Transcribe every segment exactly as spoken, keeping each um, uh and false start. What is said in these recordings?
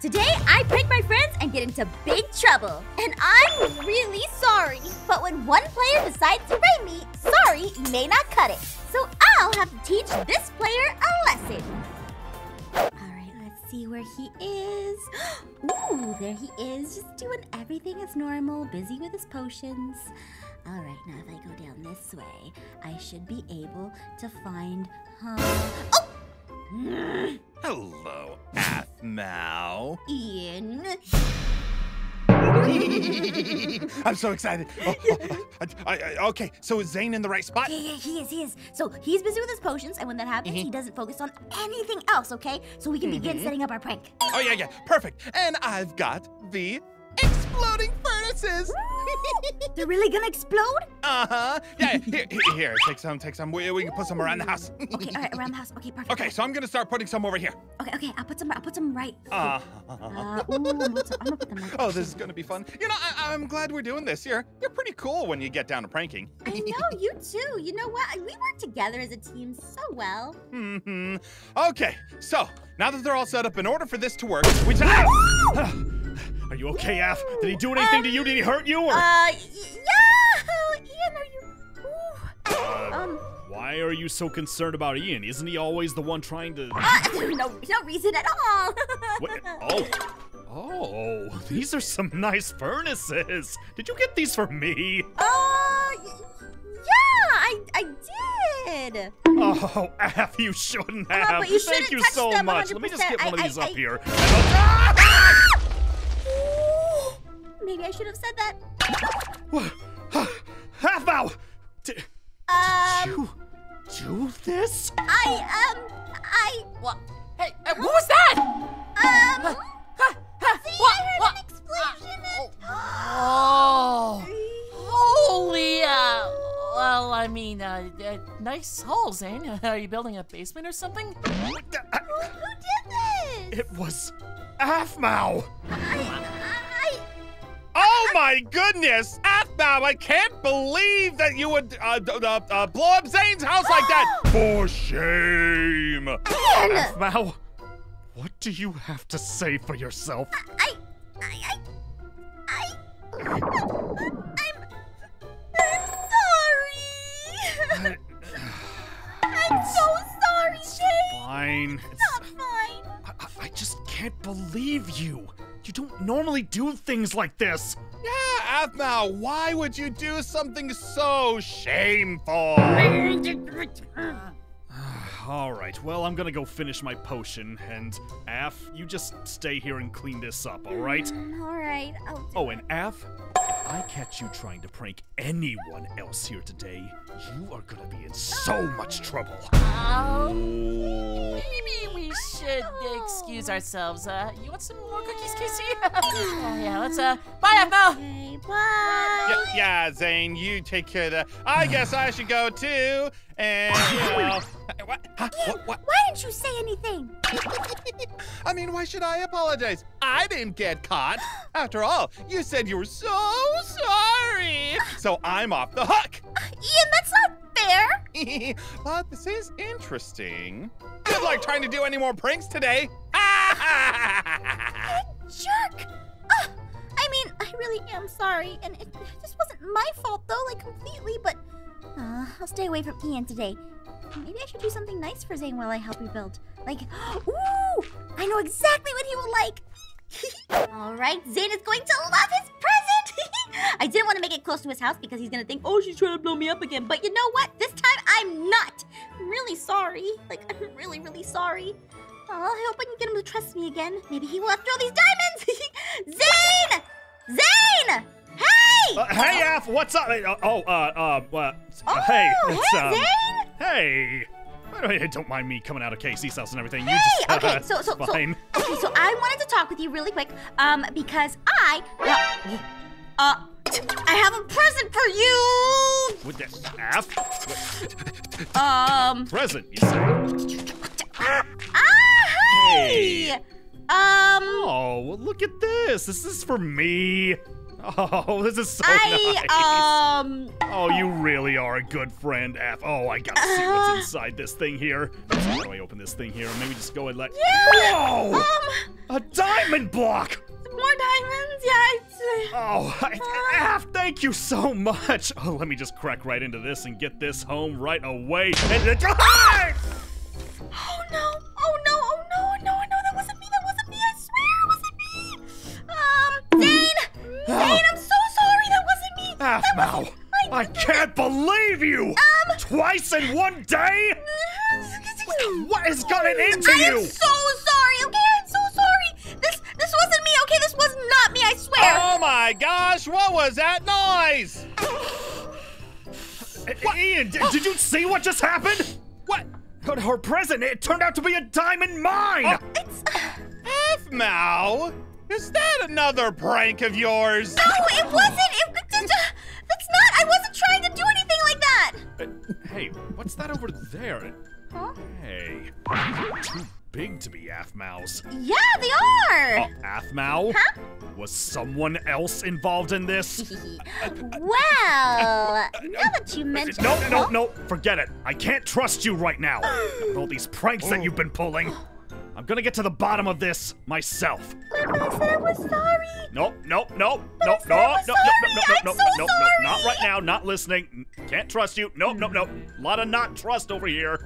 Today, I prank my friends and get into big trouble. And I'm really sorry. But when one player decides to raid me, sorry may not cut it. So I'll have to teach this player a lesson. Alright, let's see where he is. Ooh, there he is. Just doing everything as normal, busy with his potions. Alright, now if I go down this way, I should be able to find... Huh? Oh! Hello, Aphmau. Ian. I'm so excited. Oh, oh, I, I, I, okay, so is Zane in the right spot? Yeah, yeah, he is, he is. So he's busy with his potions, and when that happens, mm-hmm. he doesn't focus on anything else, okay? So we can mm-hmm. begin setting up our prank. Oh, yeah, yeah, perfect. And I've got the exploding furnaces. They're really gonna explode? Uh-huh. Yeah, here, here, here, take some, take some. We, we can put some around the house. Okay, all right, around the house. Okay, perfect. Okay, so I'm gonna start putting some over here. Okay, okay, I'll put some, I'll put some right here. Uh-huh. Uh, ooh, I'm gonna put some, I'm gonna put them right. Oh, this is gonna be fun. You know, I, I'm glad we're doing this. You're, you're pretty cool when you get down to pranking. I know, you too. You know what? We work together as a team so well. Mm-hmm. Okay, so now that they're all set up, in order for this to work, we just... Are you okay, Aph? Did he do anything uh, to you? Did he hurt you? Or? Uh, yeah! Ian, are you... Ooh. Um... Why are you so concerned about Ian? Isn't he always the one trying to... Uh, no, no reason at all! What? Oh. Oh, these are some nice furnaces. Did you get these for me? Uh, yeah, I, I did. Oh, Aph, you shouldn't have. Uh, but you shouldn't Thank you touch so them much. one hundred percent. Let me just get one of these I, I, up I... here. Ah! Maybe I should have said that. What? Aphmau! Did, um, did you do this? I, um, I... What? Hey, uh, what was that? Um, uh, uh, uh, see, what, I heard what, an explosion uh, and... Oh, holy, uh, well, I mean, uh, uh, nice hole, Zane. Are you building a basement or something? Uh, who, who did this? It was Aphmau. I, Oh my goodness, Aphmau! I can't believe that you would uh, uh, uh, blow up Zane's house like that. For shame, Aphmau! What do you have to say for yourself? I, I, I, I, I I'm, I'm sorry. I'm so sorry, Zane. Fine. It's not fine. I, I just can't believe you. You don't normally do things like this. Yeah, Aphmau, why would you do something so shameful? All right, well, I'm gonna go finish my potion, and Aph, you just stay here and clean this up, all right? Mm, all right, I'll do Oh, and Aph, if I catch you trying to prank anyone else here today, you are gonna be in so much trouble. Um, maybe we should excuse ourselves. Uh, you want some more cookies, Casey? Oh, yeah, let's, uh, bye, Aphmau! Okay, bye! Yeah, yeah, Zane, you take care of that. I guess I should go, too, and, you know... What? Huh? Ian, what, what? Why didn't you say anything? I mean, why should I apologize? I didn't get caught. After all, you said you were so sorry. So I'm off the hook. Ian, that's not fair. But this is interesting. Good luck trying to do any more pranks today. Jerk. Uh, I mean, I really am sorry. And it just wasn't my fault, though, like completely. But uh, I'll stay away from Ian today. Maybe I should do something nice for Zane while I help you build. Like, ooh, I know exactly what he will like. All right, Zane is going to love his present. I didn't want to make it close to his house because he's going to think, oh, she's trying to blow me up again. But you know what? This time, I'm not. I'm really sorry. Like, I'm really, really sorry. Oh, I hope I can get him to trust me again. Maybe he will after all these diamonds. Zane! Zane! Hey! Uh, hey, Aph, what's up? Uh, oh, uh, uh, uh, oh, hey. It's, hey, um, Zane! Hey! Don't mind me coming out of Casey's house and everything. Hey! You just, uh, okay, so, so, fine. so, okay, so I wanted to talk with you really quick, um, because I, uh, uh I have a present for you! With the Aph? Um. Present, you say? Ah, hey! hey. Um. Oh, well, look at this. This is for me. Oh, this is so I, nice. um... Oh, you really are a good friend, Aph. Oh, I gotta uh, see what's inside this thing here. How do I open this thing here? Maybe just go and let... Yeah! Whoa! Um... A diamond block! More diamonds? Yeah, it's... Oh, I, ah, thank you so much. Oh, let me just crack right into this and get this home right away. And, ah! Oh, no. Oh, no. Oh, no. No, no, that wasn't me. That wasn't me. I swear it wasn't me. Um, Zane. Zane, I'm so sorry. That wasn't me. Aphmau, I, I can't believe you. Um, Twice in one day? What has gotten into you? I am so sorry, okay? I'm so sorry. This this wasn't me, okay? This was not me, I swear. Oh my gosh, what was that noise? What? Ian, did, did you see what just happened? What? Her present, it turned out to be a diamond mine. Oh, it's... Aphmau, is that another prank of yours? No, it wasn't. It, it, that's not, I wasn't trying to do anything like that. Uh, hey, what's that over there? Huh? Hey, you're too big to be Aphmau's. Yeah, they are! Uh, Aphmau? Huh? Was someone else involved in this? Well, now that you mention it. No, no, no, forget it. I can't trust you right now. With all these pranks that you've been pulling. I'm gonna get to the bottom of this myself. But I said I was sorry. Nope, nope, nope, nope, no, no, no, no, no, no, no, no, not right now, not listening. Can't trust you. Nope, nope, nope. A lot of not trust over here.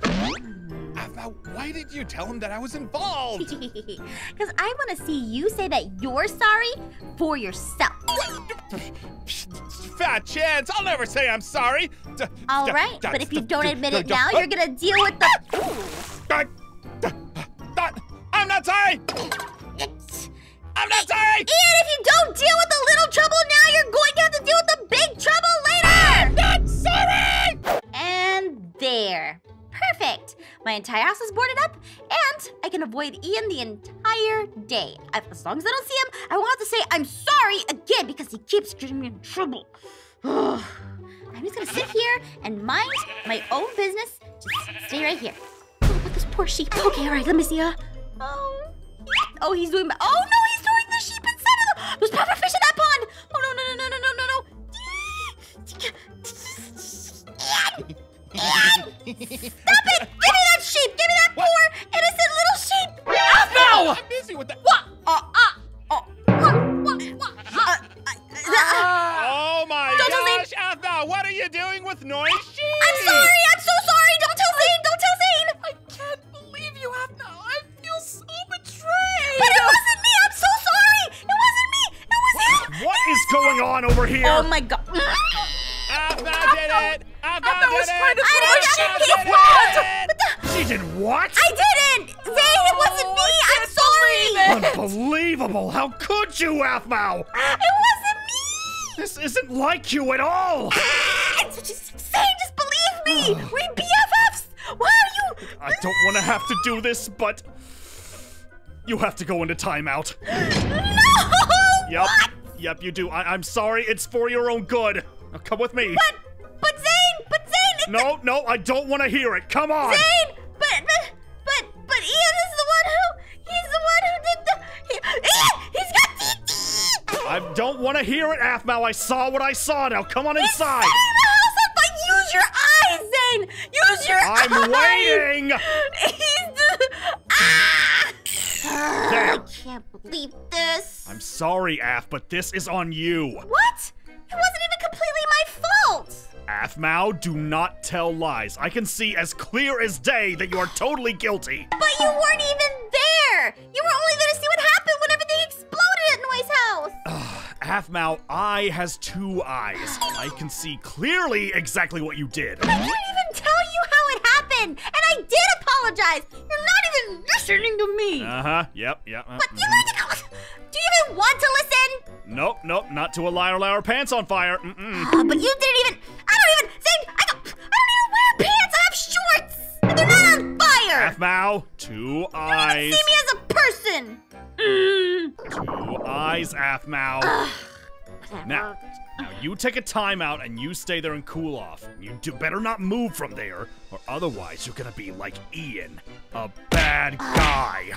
Aphmau, why did you tell him that I was involved? Because I want to see you say that you're sorry for yourself. Fat chance. I'll never say I'm sorry. All right, but if you don't admit it now, you're gonna deal with the. I'm not sorry! I'm not sorry! Ian, if you don't deal with the little trouble now, you're going to have to deal with the big trouble later! I'm not sorry! And there. Perfect. My entire house is boarded up, and I can avoid Ian the entire day. As long as I don't see him, I won't have to say I'm sorry again because he keeps getting me in trouble. I'm just going to sit here and mind my own business. Just stay right here. Oh, look at this poor sheep. Okay, all right, let me see her. Oh, oh, he's doing. Oh no, he's doing the sheep inside of the. There's puffer fish in that pond. Oh no, no, no, no, no, no, no, no. Ian, Ian, stop it! Give me that sheep. Give me that what? Poor innocent little sheep. Aphmau! I'm busy with that. What? Uh, uh, oh, what? What? Uh, uh, uh, oh my gosh, Aphmau! What are you doing with noise sheep? I'm sorry. I'm so sorry. Don't tell Zane. Don't tell Zane. I can't believe you, Aphmau. So betrayed! But it wasn't me! I'm so sorry! It wasn't me! It was him! What is going on over here? Oh my god. Aphmau did it! Aphmau was trying to push it! She did what? I didn't! Zane, it wasn't me! I'm sorry! Unbelievable! How could you, Aphmau? It wasn't me! This isn't like you at all! Zane, just believe me! We B F Fs! Why are you? I don't want to have to do this, but... You have to go into timeout. No! Yep, what? Yep, you do. I I'm sorry, it's for your own good. Now come with me. But, but Zane, but Zane, it's No, a... no, I don't want to hear it. Come on! Zane, but, but, but, but Ian is the one who, he's the one who did the, he, Ian, he's got T T! I don't want to hear it, Aphmau. I saw what I saw now. Come on inside. It's setting the house up, but use your eyes, Zane. Use your I'm eyes. I'm waiting. He's the, ah! There. I can't believe this. I'm sorry, Aph, but this is on you. What? It wasn't even completely my fault. Aphmau, do not tell lies. I can see as clear as day that you are totally guilty. But you weren't even there. You were only there to see what happened when everything exploded at Noi's house. Ugh, Aphmau, eye has two eyes. I can see clearly exactly what you did. I couldn't even tell you how it happened, and I did apologize. You're not even listening to me. Uh-huh, yep, yep. Uh, but you mm-hmm. not even, do you even want to listen? Nope, nope, not to a liar, liar, pants on fire. Mm-mm. Oh, but you didn't even, I don't even think, I don't, I don't even wear pants, I have shorts, and they're not on fire. Aphmau, two eyes. You don't even see me as a person. Mm. Two eyes, Aphmau. Now, now, you take a timeout and you stay there and cool off. You do better not move from there, or otherwise you're gonna be like Ian, a bad guy.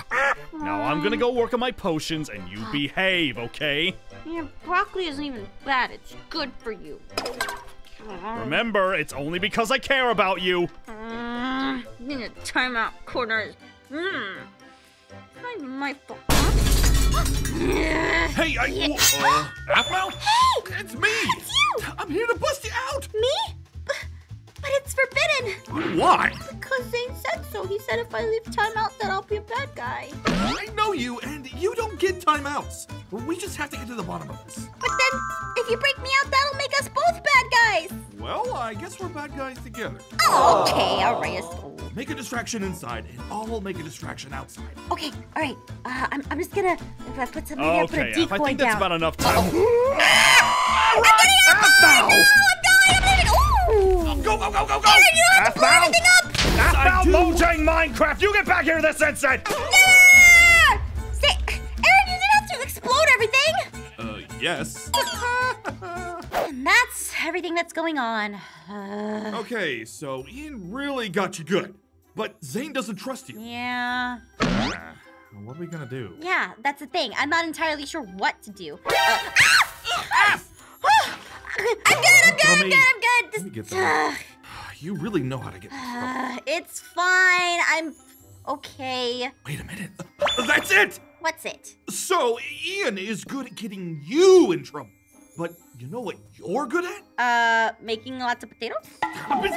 Now I'm gonna go work on my potions and you behave, okay? Yeah, broccoli isn't even bad. It's good for you. Remember, it's only because I care about you. Uh, in a timeout corner. Mm. It's not even my fault. Hey, I... Yeah. Uh, Aphmau? Hey! It's me! It's you! I'm here to bust you out! Me? But it's forbidden! Why? Because Zane said so. He said if I leave timeout, that I'll be a bad guy. I know you, and you don't get timeouts. We just have to get to the bottom of this. But then, if you break me out, that'll make us both bad guys! Well, I guess we're bad guys together. Oh, okay, alright. Make a distraction inside, and I'll make a distraction outside. Okay, alright. Uh, I'm, I'm just gonna... If I put something okay, down, put a decoy down. Okay, I think down. That's about enough time. Uh-oh. Ah! Run! I'm getting out! No, I'm leaving! Oh! Go, go, go, go, go! Aaron, you have to blow everything up! Aphmau, Mojang, Minecraft, you get back here this instant! Ah! Say, Aaron, you didn't have to explode everything! Uh, yes. And that's everything that's going on. Uh... Okay, so Ian really got you good, but Zane doesn't trust you. Yeah. Uh, what are we gonna do? Yeah, that's the thing. I'm not entirely sure what to do. Uh, ah! Ah! I'm good, I'm good, I'm good, I'm good. This, uh, you really know how to get this uh, It's fine, I'm okay. Wait a minute, that's it! What's it? So Ian is good at getting you in trouble, but you know what you're good at? Uh, making lots of potatoes?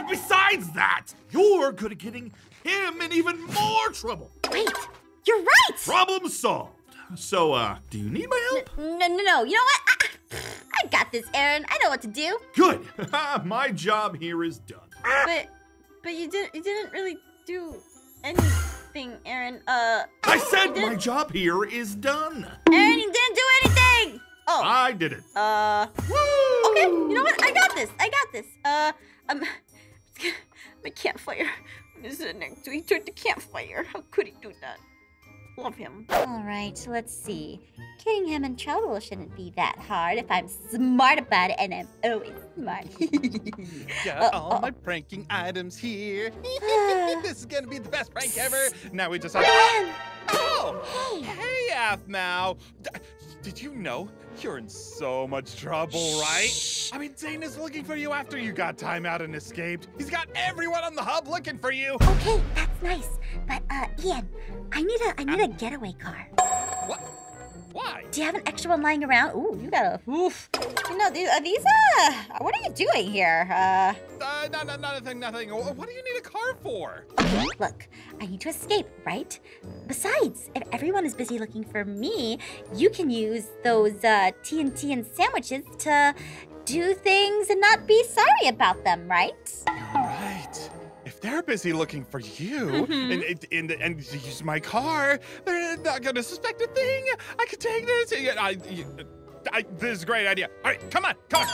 Besides that, you're good at getting him in even more trouble. Wait, you're right! Problem solved. So, uh, do you need my help? No, no, no, no. You know what? I I got this, Aaron. I know what to do. Good. My job here is done. But, but you didn't, you didn't really do anything, Aaron. Uh. I said my job here is done. Aaron, you didn't do anything. Oh. I did it. Uh. Woo! Okay. You know what? I got this. I got this. Uh. I'm. I'm a campfire. This is next week. He turned to campfire. How could he do that? Love him. All right, so let's see. Getting him in trouble shouldn't be that hard if I'm smart about it, and I'm always smart. Got uh, all uh, my pranking items here. Uh, this is gonna be the best prank ever. Now we just have. Um, oh, hey, Aphmau. Did you know you're in so much trouble, right? Shh. I mean, Zane is looking for you after you got time out and escaped. He's got everyone on the hub looking for you. Okay, that's nice. But uh, Ian, I need a I need uh, a getaway car. What? Why? Do you have an extra one lying around? Ooh, you got a oof. You know, these are these uh what are you doing here? Uh, uh no, no, nothing, nothing. What do you need a car for? Okay, look, I need to escape, right? Besides, if everyone is busy looking for me, you can use those uh T N T and sandwiches to do things and not be sorry about them, right? All right. If they're busy looking for you mm-hmm. and, and, and, and use my car, they're not gonna suspect a thing. I could take this. I, I, this is a great idea. All right, come on, come on.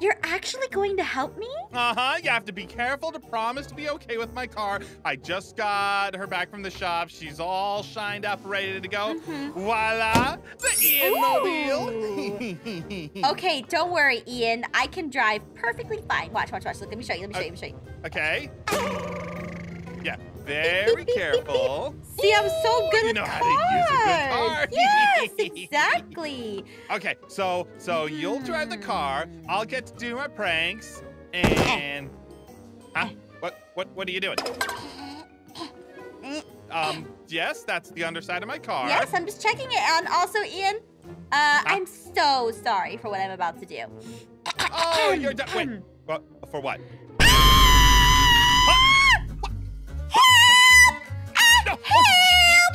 You're actually going to help me? Uh-huh, you have to be careful to promise to be okay with my car. I just got her back from the shop. She's all shined up, ready to go. Mm-hmm. Voila, the Ian Mobile. Okay, don't worry, Ian. I can drive perfectly fine. Watch, watch, watch. Look, let me show you, let me show you, let me show you. Okay. Yeah, very beep, beep, careful. Beep, beep, beep. See, I'm so good you at know cars. How to use a good car. Yes, exactly. Okay, so so mm. you'll drive the car. I'll get to do my pranks. And huh? What what what are you doing? Um. Yes, that's the underside of my car. Yes, I'm just checking it. And also, Ian, uh, huh? I'm so sorry for what I'm about to do. Oh, you're done. Wait, well, for what? Help! Help!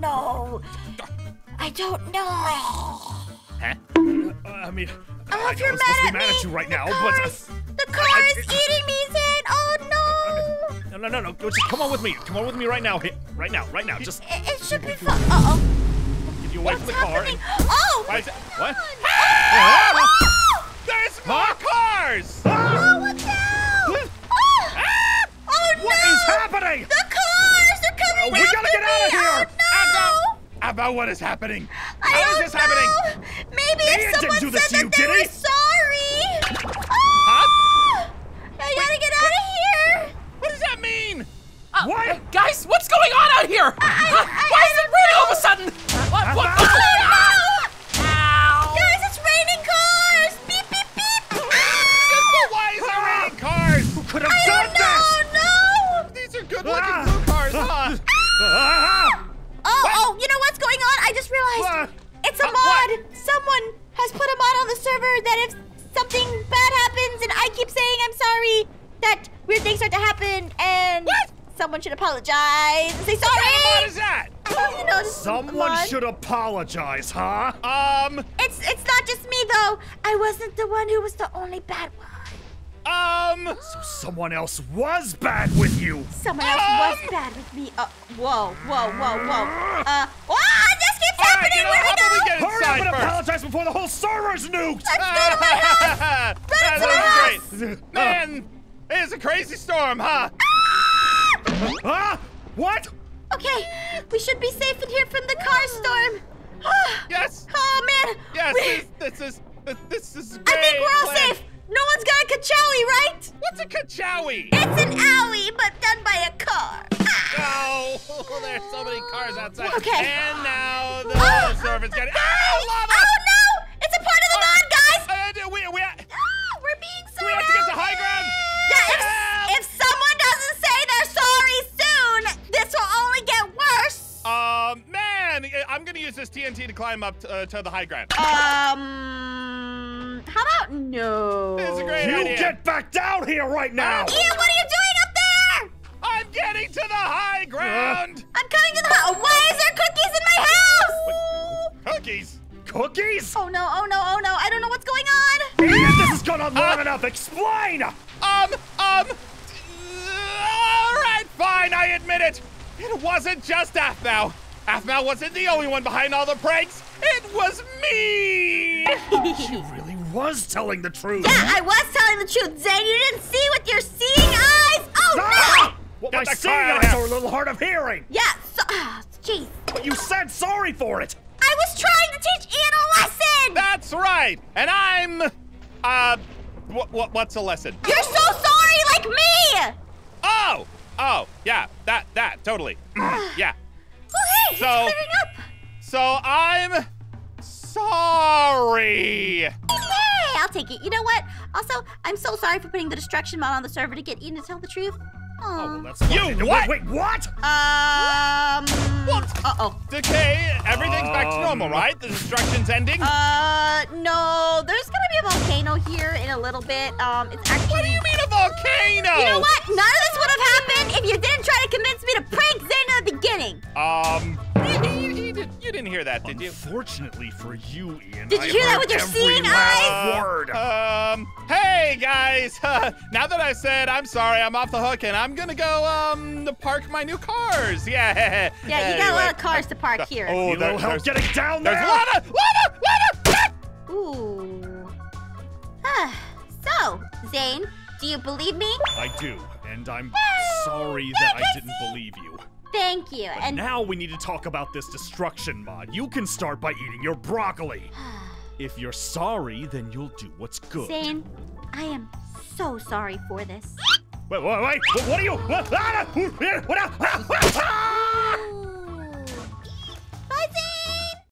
know. I don't know. Huh? Uh, I mean, oh, I know I'm supposed to be mad at you right now, but... Uh, the car I, is I, eating me, Zane! Oh, no! No, no, no, no. Just come on with me. Come on with me right now. Right now, right now. Just... It, it should be fun. Uh-oh. Get you away What's from the happening? car. And... Oh, my God. What? Ah! Ah! Oh! There's more huh? cars! Ah! Oh, look out! Oh, ah! Oh no! What is happening? The cars! They're coming oh, we gotta get me. out of here! Oh, no! about what is happening? I How don't is this know. happening? Maybe if someone said that you, they were he? sorry. Oh! Huh? I gotta Wait, get out what? of here. What does that mean? Uh, what? Guys, what's going on out here? I, I, I, Why I is it raining all of a sudden? What? what, what? Oh, no! Ow. Guys, it's raining cars. Beep, beep, beep. Ow. Why is there raining cars? Who could have I done this? No, no. These are good-looking ah. blue cars, huh? Ah. Oh, what? oh, you know what's going on? I just realized. What? It's a uh, mod. What? Someone has put a mod on the server that if something bad happens and I keep saying I'm sorry, that weird things start to happen and what? someone should apologize and say sorry. What kind of mod is that? You know, someone should apologize, huh? Um. It's it's not just me though. I wasn't the one who was the only bad one. Um. So someone else was bad with you. Someone um, else was bad with me. Uh, whoa, whoa, whoa, whoa. Uh. Oh, this keeps happening. Right, you know, Where do we go? Hurry up and first. apologize before the whole server's nuked. Let's go to my house. Let's go to my house. Man, it is a crazy storm, huh? Ah! Huh? What? Okay, we should be safe in here from the car storm. Yes. Oh man. Yes. This, this is this, this is great. I think we're all plan. safe. No one's got a kachowie, right? What's a kachowie? It's an owie, but done by a car. Ah. Oh, there's so many cars outside. Okay. And now the oh. servant's getting. Oh, lava! Oh no! It's a part of the mod, oh. guys. Uh, we we. Oh, we're being so. We have to get to high ground. Yeah, if, yeah. if someone doesn't say they're sorry soon, this will only get worse. Um, uh, man, I'm gonna use this T N T to climb up to, uh, to the high ground. Um. How about no? This is a great you idea. Get back down here right now! Um, Ian, what are you doing up there? I'm getting to the high ground! Uh, I'm coming to the high- Why is there cookies in my house? Wait, cookies? Cookies? Oh no, oh no, oh no, I don't know what's going on! Ian, ah! this is going on long uh, enough, explain! Um, um, alright, fine, I admit it! It wasn't just Aphmau. Aphmau wasn't the only one behind all the pranks. It was me! You really was telling the truth. Yeah, I was telling the truth, Zane. You didn't see with your seeing eyes. Oh, ah! no! What well, my seeing eyes are a little hard of hearing. Yeah, so, oh, geez. But you said sorry for it. I was trying to teach Ian a lesson. That's right. And I'm, uh, what, what, what's a lesson? You're so sorry like me. Oh, oh, yeah, that, that, totally. yeah. Well, hey, so, it's clearing up. So I'm sorry. Yay, I'll take it. You know what? Also, I'm so sorry for putting the destruction mod on the server to get Ian to tell the truth. Aww. Oh, well, that's You what? Wait, wait, what? Um. What? Uh-oh. Decay, everything's um, back to normal, right? The destruction's ending? Uh, no. There's gonna be a volcano here in a little bit. Um, it's actually- What do you mean a volcano? You know what? None of this would have happened if you didn't try to convince me to prank Zane at the beginning. Um. You didn't hear that, did you? Unfortunately for you, Ian, did you I hear that with your seeing eyes? Word. Um, hey guys, uh, now that I said I'm sorry, I'm off the hook, and I'm gonna go um park my new cars. Yeah. Yeah, you anyway. got a lot of cars to park uh, here. Oh, you there, help getting down there. There's Lana, Lana, Lana. Ooh. Huh. So, Zane, do you believe me? I do, and I'm oh, sorry that I didn't see. believe you. Thank you. But and now we need to talk about this destruction mod. You can start by eating your broccoli. If you're sorry, then you'll do what's good. Zane, I am so sorry for this. Wait, wait, wait! What are you? What?